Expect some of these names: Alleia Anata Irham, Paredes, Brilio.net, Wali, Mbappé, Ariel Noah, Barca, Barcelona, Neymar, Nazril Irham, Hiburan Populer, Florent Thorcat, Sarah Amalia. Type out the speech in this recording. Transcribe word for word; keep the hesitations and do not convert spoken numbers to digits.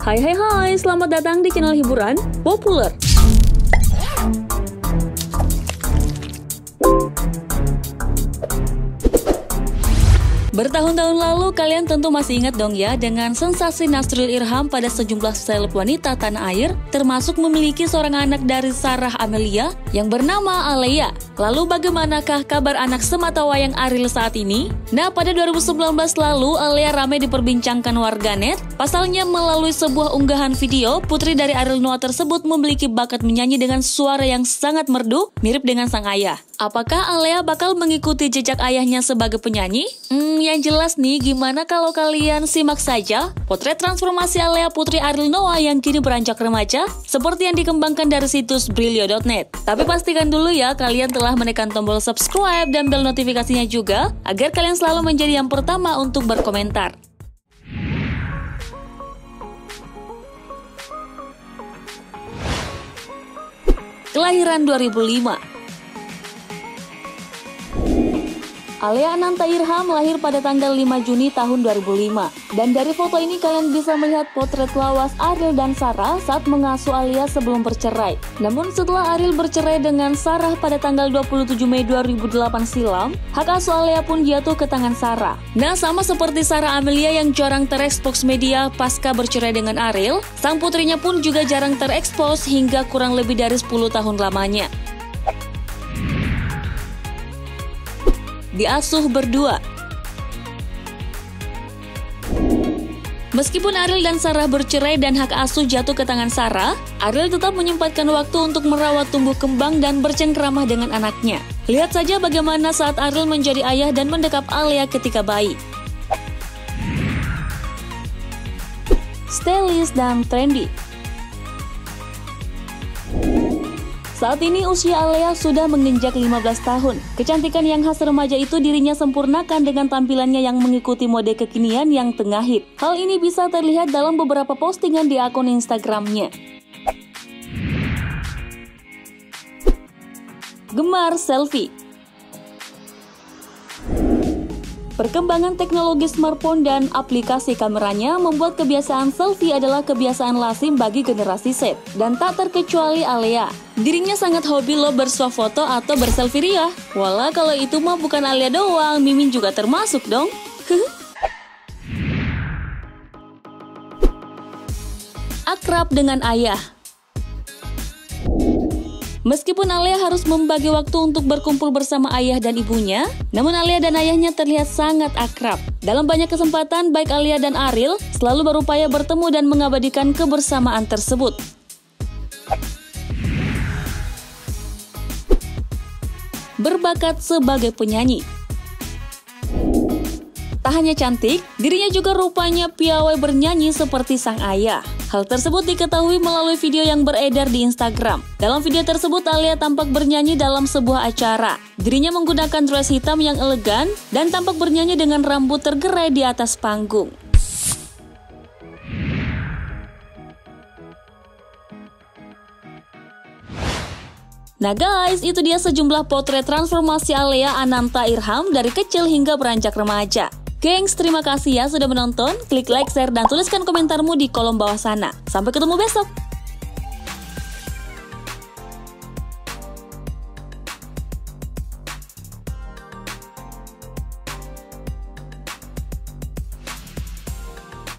Hai hai hai, selamat datang di channel Hiburan Populer. Bertahun-tahun lalu, kalian tentu masih ingat dong ya dengan sensasi Nazril Irham pada sejumlah seleb wanita tanah air, termasuk memiliki seorang anak dari Sarah Amalia yang bernama Alleia. Lalu bagaimanakah kabar anak sematawayang Ariel saat ini? Nah, pada dua ribu sembilan belas lalu, Alleia ramai diperbincangkan warganet. Pasalnya, melalui sebuah unggahan video, putri dari Ariel Noah tersebut memiliki bakat menyanyi dengan suara yang sangat merdu, mirip dengan sang ayah. Apakah Alleia bakal mengikuti jejak ayahnya sebagai penyanyi? Hmm, yang jelas nih, gimana kalau kalian simak saja potret transformasi Alleia putri Ariel Noah yang kini beranjak remaja, seperti yang dikembangkan dari situs Brilio dot net. Tapi pastikan dulu ya, kalian telah menekan tombol subscribe dan bel notifikasinya juga agar kalian selalu menjadi yang pertama untuk berkomentar. Kelahiran dua ribu lima. Alleia Anata Irham lahir pada tanggal lima Juni tahun dua ribu lima. Dan dari foto ini kalian bisa melihat potret lawas Ariel dan Sarah saat mengasuh Alleia sebelum bercerai. Namun setelah Ariel bercerai dengan Sarah pada tanggal dua puluh tujuh Mei dua ribu delapan silam, hak asuh Alleia pun jatuh ke tangan Sarah. Nah, sama seperti Sarah Amalia yang jarang terekspos media pasca bercerai dengan Ariel, sang putrinya pun juga jarang terekspos hingga kurang lebih dari sepuluh tahun lamanya. Diasuh berdua. Meskipun Ariel dan Sarah bercerai dan hak asuh jatuh ke tangan Sarah, Ariel tetap menyempatkan waktu untuk merawat tumbuh kembang dan bercengkrama dengan anaknya. Lihat saja bagaimana saat Ariel menjadi ayah dan mendekap Alleia ketika bayi. Stylish dan trendy. Saat ini usia Alleia sudah menginjak lima belas tahun. Kecantikan yang khas remaja itu dirinya sempurnakan dengan tampilannya yang mengikuti mode kekinian yang tengah hit. Hal ini bisa terlihat dalam beberapa postingan di akun Instagramnya. Gemar selfie. Perkembangan teknologi smartphone dan aplikasi kameranya membuat kebiasaan selfie adalah kebiasaan lazim bagi generasi Z, dan tak terkecuali Alleia. Dirinya sangat hobi lo berswafoto atau berselfie ria. Walah, kalau itu mah bukan Alleia doang, Mimin juga termasuk dong. Akrab dengan ayah. Meskipun Alleia harus membagi waktu untuk berkumpul bersama ayah dan ibunya, namun Alleia dan ayahnya terlihat sangat akrab. Dalam banyak kesempatan, baik Alleia dan Ariel selalu berupaya bertemu dan mengabadikan kebersamaan tersebut. Berbakat sebagai penyanyi. Tak hanya cantik, dirinya juga rupanya piawai bernyanyi seperti sang ayah. Hal tersebut diketahui melalui video yang beredar di Instagram. Dalam video tersebut, Alleia tampak bernyanyi dalam sebuah acara. Dirinya menggunakan dress hitam yang elegan dan tampak bernyanyi dengan rambut tergerai di atas panggung. Nah guys, itu dia sejumlah potret transformasi Alleia Anata Irham dari kecil hingga beranjak remaja. Gengs, terima kasih ya sudah menonton. Klik like, share, dan tuliskan komentarmu di kolom bawah sana. Sampai ketemu besok!